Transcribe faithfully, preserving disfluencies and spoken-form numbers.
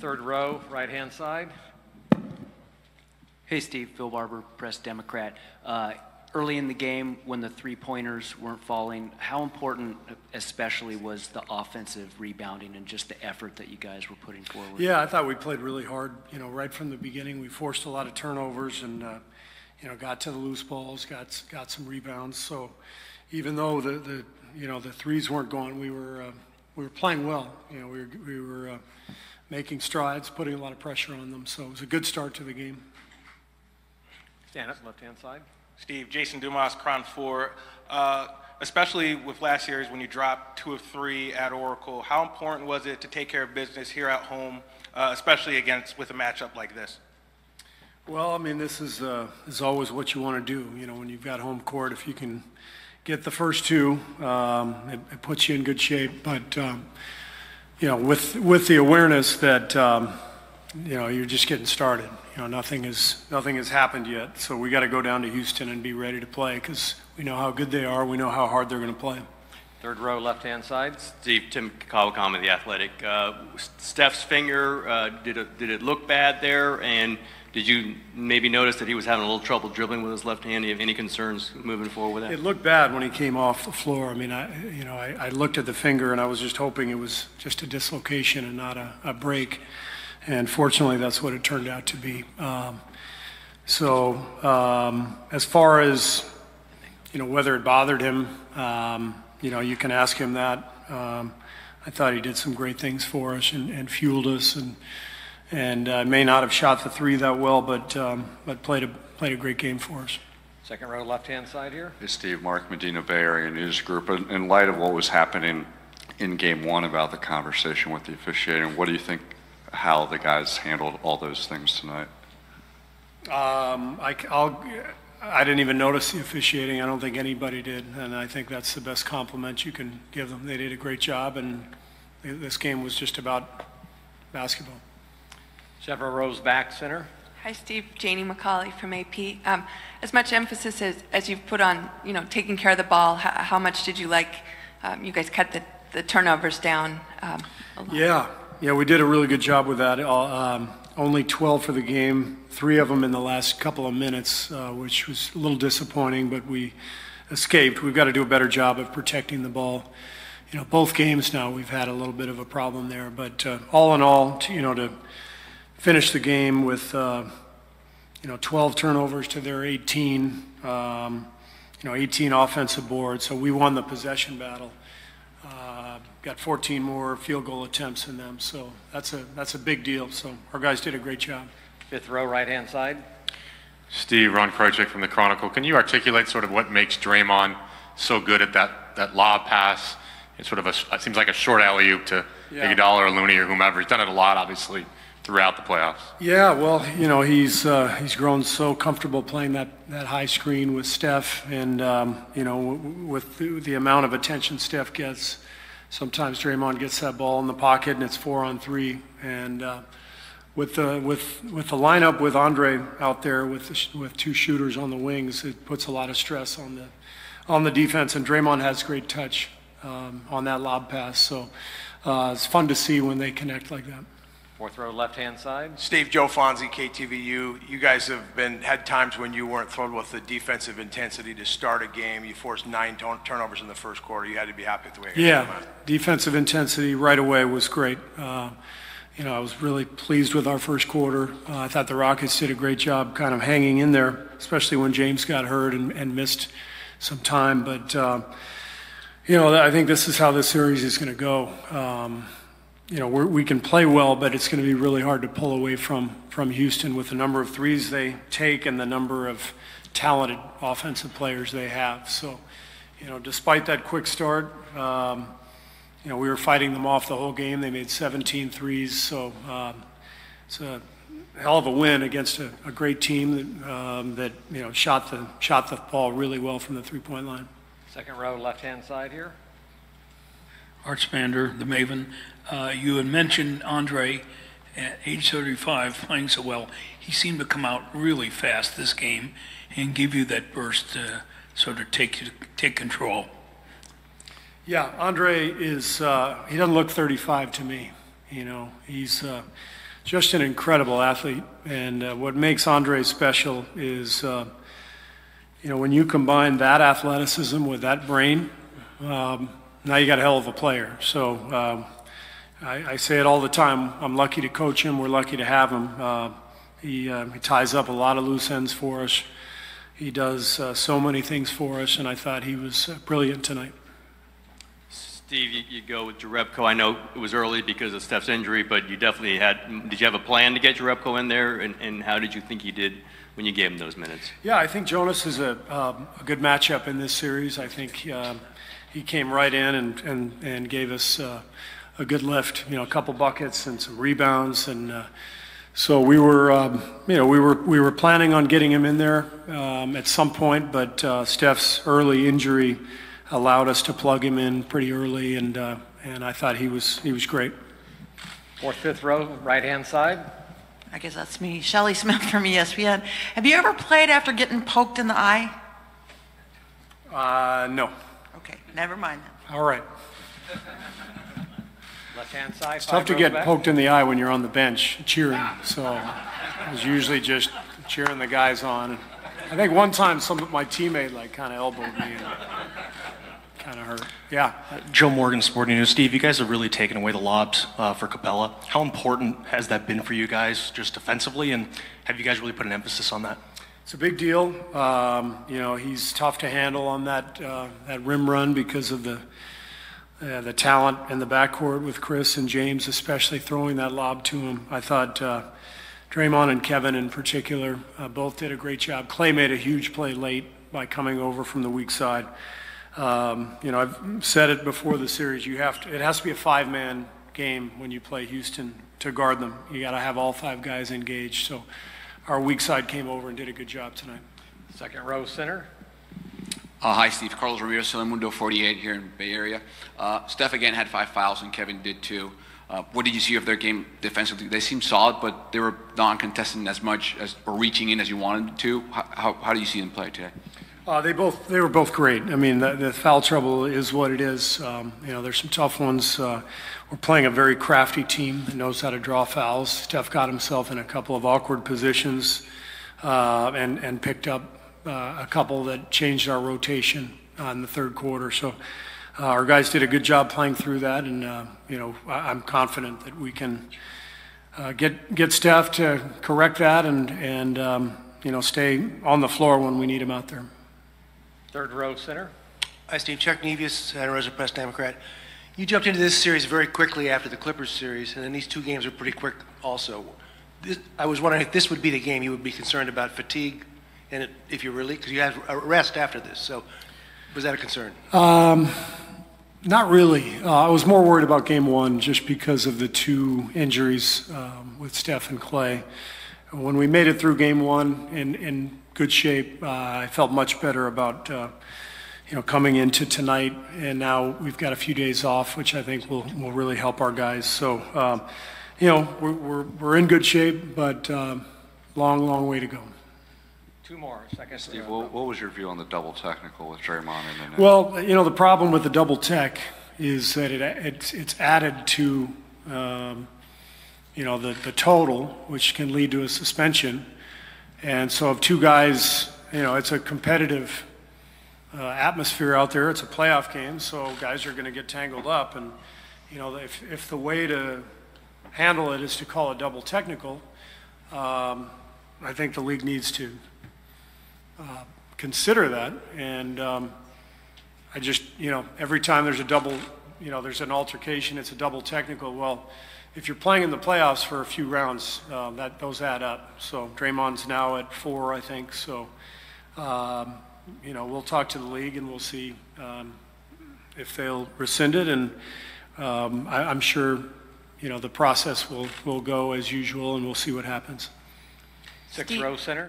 third row, right-hand side. Hey, Steve. Phil Barber, Press Democrat. Uh, early in the game, when the three-pointers weren't falling, how important especially was the offensive rebounding and just the effort that you guys were putting forward? Yeah, I thought we played really hard. You know, right from the beginning, we forced a lot of turnovers and, uh, you know, got to the loose balls, got got some rebounds. So even though the, the you know, the threes weren't going, we were uh, we were playing well. You know, we were, we were uh, making strides, putting a lot of pressure on them. So it was a good start to the game. Stand up, left-hand side. Steve, Jason Dumas, Crown Four. Uh, especially with last year's when you dropped two of three at Oracle, how important was it to take care of business here at home, uh, especially against with a matchup like this? Well, I mean, this is uh, is always what you want to do. You know, when you've got home court, if you can get the first two, um, it, it puts you in good shape. But um, you know, with with the awareness that um, you know, you're just getting started. You know, nothing is nothing has happened yet, so we got to go down to Houston and be ready to play because we know how good they are. We know how hard they're going to play. Third row, left-hand side. Steve, Tim Kawakami, The Athletic. Uh, Steph's finger, uh, did it, did it look bad there? And did you maybe notice that he was having a little trouble dribbling with his left hand? Do you have any concerns moving forward with that? It looked bad when he came off the floor. I mean, I you know, I, I looked at the finger and I was just hoping it was just a dislocation and not a, a break. And fortunately, that's what it turned out to be. Um, so um, as far as, you know, whether it bothered him, um, you know, you can ask him that. Um, I thought he did some great things for us and, and fueled us, and and uh, may not have shot the three that well, but um, but played a played a great game for us. Second row, left-hand side here. Hey, Steve. Mark Medina, Bay Area News Group. In, in light of what was happening in Game One about the conversation with the officiating, what do you think? How the guys handled all those things tonight? Um, I, I'll, I didn't even notice the officiating. I don't think anybody did, and I think that's the best compliment you can give them. They did a great job, and they, this game was just about basketball. Several rows back, center. Hi, Steve. Janie McCauley from A P. Um, as much emphasis as, as you've put on, you know, taking care of the ball, how, how much did you like? Um, you guys cut the, the turnovers down um, a lot. Yeah. Yeah, we did a really good job with that. Um, only twelve for the game, three of them in the last couple of minutes, uh, which was a little disappointing, but we escaped. We've got to do a better job of protecting the ball. You know, both games now we've had a little bit of a problem there, but uh, all in all, to, you know, to finish the game with, uh, you know, twelve turnovers to their eighteen, um, you know, eighteen offensive boards, so we won the possession battle. Uh, got fourteen more field goal attempts in them, so that's a that's a big deal. So our guys did a great job. Fifth row, right-hand side. Steve, Ron Krejcik from the Chronicle. Can you articulate sort of what makes Draymond so good at that that lob pass? It's sort of a it seems like a short alley-oop to yeah. Iguodala or Looney or whomever. He's done it a lot, obviously, throughout the playoffs. Yeah, well, you know, he's uh, he's grown so comfortable playing that that high screen with Steph, and um, you know, with the, the amount of attention Steph gets, sometimes Draymond gets that ball in the pocket and it's four on three. And uh, with the with with the lineup with Andre out there with the, with two shooters on the wings, it puts a lot of stress on the on the defense. And Draymond has great touch um, on that lob pass, so uh, it's fun to see when they connect like that. Fourth row, left-hand side. Steve, Joe Fonzi, K T V U. You guys have been had times when you weren't thrilled with the defensive intensity to start a game. You forced nine turnovers in the first quarter. You had to be happy with the way you yeah, came out. Defensive intensity right away was great. Uh, you know, I was really pleased with our first quarter. Uh, I thought the Rockets did a great job kind of hanging in there, especially when James got hurt and, and missed some time. But, uh, you know, I think this is how this series is going to go. Um, You know, we're, we can play well, but it's going to be really hard to pull away from from Houston with the number of threes they take and the number of talented offensive players they have. So, you know, despite that quick start, um, you know, we were fighting them off the whole game. They made seventeen threes, so um, it's a hell of a win against a, a great team that, um, that you know shot the shot the ball really well from the three-point line. Second row, left-hand side here. Art Spander, the Maven. Uh, you had mentioned Andre at age thirty-five playing so well. He seemed to come out really fast this game and give you that burst to sort of take take control. Yeah, Andre is, uh, he doesn't look thirty-five to me. You know, he's uh, just an incredible athlete. And uh, what makes Andre special is, uh, you know, when you combine that athleticism with that brain, um, now you got a hell of a player. So um, I, I say it all the time, I'm lucky to coach him, we're lucky to have him. Uh, he, uh, he ties up a lot of loose ends for us. He does uh, so many things for us, and I thought he was uh, brilliant tonight. Steve, you, you go with Jarebko. I know it was early because of Steph's injury, but you definitely had, did you have a plan to get Jarebko in there, and, and how did you think he did when you gave him those minutes? Yeah, I think Jonas is a, um, a good matchup in this series. I think uh, he came right in and, and, and gave us uh, a good lift, you know, a couple buckets and some rebounds, and uh, so we were, um, you know, we were we were planning on getting him in there um, at some point, but uh, Steph's early injury allowed us to plug him in pretty early, and uh, and I thought he was he was great. Fourth, fifth row, right hand side. I guess that's me, Shelly Smith from E S P N. Have you ever played after getting poked in the eye? Uh, no. Okay, never mind then. All right. Left-hand side, it's tough to get back. Poked in the eye when you're on the bench cheering, so I was usually just cheering the guys on. I think one time some my teammate like kind of elbowed me and kind of hurt. Yeah. Joe Morgan, Sporting News. Steve, you guys have really taken away the lobs uh, for Capella. How important has that been for you guys just defensively, and have you guys really put an emphasis on that? It's a big deal. Um, you know, he's tough to handle on that uh, that rim run because of the Uh, the talent in the backcourt with Chris and James, especially throwing that lob to him. I thought uh, Draymond and Kevin in particular uh, both did a great job. Clay made a huge play late by coming over from the weak side. Um, you know, I've said it before the series, you have to, it has to be a five-man game when you play Houston to guard them. You got to have all five guys engaged. So our weak side came over and did a good job tonight. Second row center. Uh, hi, Steve. Carlos Ramirez, Salimundo forty-eight here in Bay Area. Uh, Steph again had five fouls and Kevin did too. Uh, what did you see of their game defensively? They seemed solid, but they were non-contesting as much as or reaching in as you wanted to. How, how, how do you see them play today? Uh, they both they were both great. I mean, the, the foul trouble is what it is. Um, you know, there's some tough ones. Uh, we're playing a very crafty team that knows how to draw fouls. Steph got himself in a couple of awkward positions uh, and and picked up Uh, a couple that changed our rotation uh, in the third quarter. So uh, our guys did a good job playing through that, and uh, you know, I I'm confident that we can uh, get get Steph to correct that and and um, you know, stay on the floor when we need him out there. Third row center. Hi, Steve. Chuck Nevius, Santa Rosa Press Democrat. You jumped into this series very quickly after the Clippers series, and then these two games were pretty quick also. This, I was wondering if this would be the game you would be concerned about fatigue. And it, if you're really, because you had a rest after this, so was that a concern? Um, not really. Uh, I was more worried about game one just because of the two injuries um, with Steph and Clay. When we made it through game one in, in good shape, uh, I felt much better about uh, you know, coming into tonight. And now we've got a few days off, which I think will, will really help our guys. So, um, you know, we're, we're, we're in good shape, but um, long, long way to go. Two more. Second. Steve, what, what was your view on the double technical with Draymond in the net? Well, you know, the problem with the double tech is that it, it's, it's added to, um, you know, the, the total, which can lead to a suspension. And so if two guys, you know, it's a competitive uh, atmosphere out there. It's a playoff game, so guys are going to get tangled up. And, you know, if, if the way to handle it is to call a double technical, um, I think the league needs to Uh, consider that, and um, I just, you know, every time there's a double, you know, there's an altercation, it's a double technical. Well, if you're playing in the playoffs for a few rounds, uh, that those add up. So Draymond's now at four, I think. So, um, you know, we'll talk to the league and we'll see um, if they'll rescind it, and um, I, I'm sure, you know, the process will will go as usual, and we'll see what happens. Sixth row center.